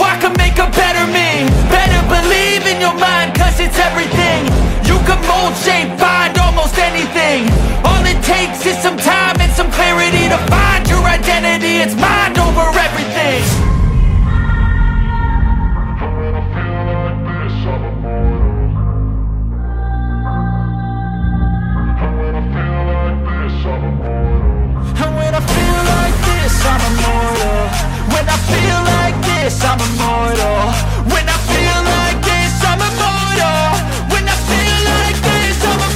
I can make a better me. Better believe in your mind, cause it's everything. You can mold, shape, find almost anything. All it takes is some time and some clarity to find your identity. It's mind over everything. And when I feel like this, I'm immortal. When I feel like this, I'm immortal. When I feel like this, I'm immortal. When I feel like this, I'm immortal.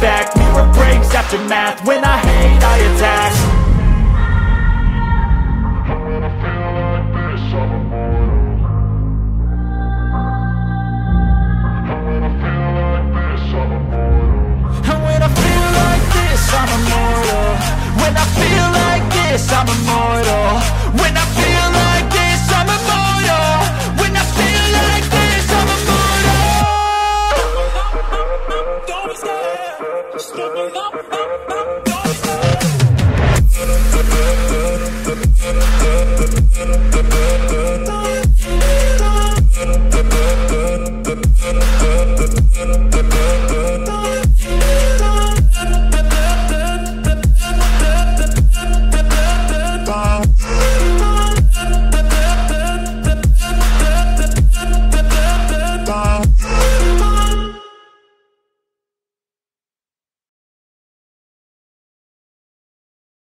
Back, mirror breaks after math. When I hate, I attack. And when I feel like this, I'm immortal. And when I feel like this, I'm immortal. And when I feel like this, I'm immortal. When I feel like this, I'm immortal. When I feel like this, I'm immortal. When I feel like this, I'm immortal. Don't stop. Stupid.